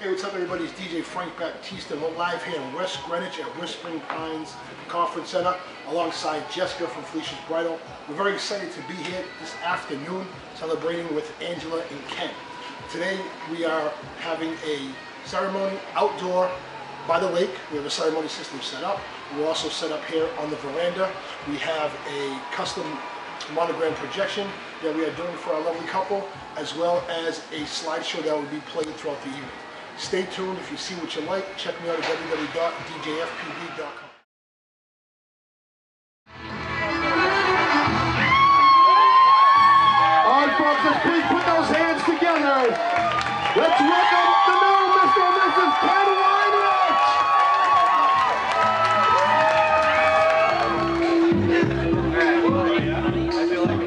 Hey, what's up everybody? It's DJ Frank Baptista. We're live here in West Greenwich at Whispering Pines Conference Center alongside Jessica from Felicia's Bridal. We're very excited to be here this afternoon celebrating with Angela and Ken. Today we are having a ceremony outdoor by the lake. We have a ceremony system set up. We're also set up here on the veranda. We have a custom monogram projection that we are doing for our lovely couple, as well as a slideshow that will be played throughout the evening. Stay tuned. If you see what you like, check me out at www.djfpb.com. All right, folks, let's please put those hands together. Let's welcome the new Mr. and Mrs. Ken Weinreich. I feel like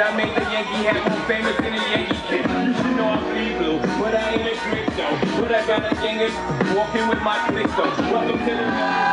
I made the Yankee hat more famous than a Yankee kid. You should know I'm pretty blue, but I ain't a trick though. But I got a gang walking with my click though. Welcome to the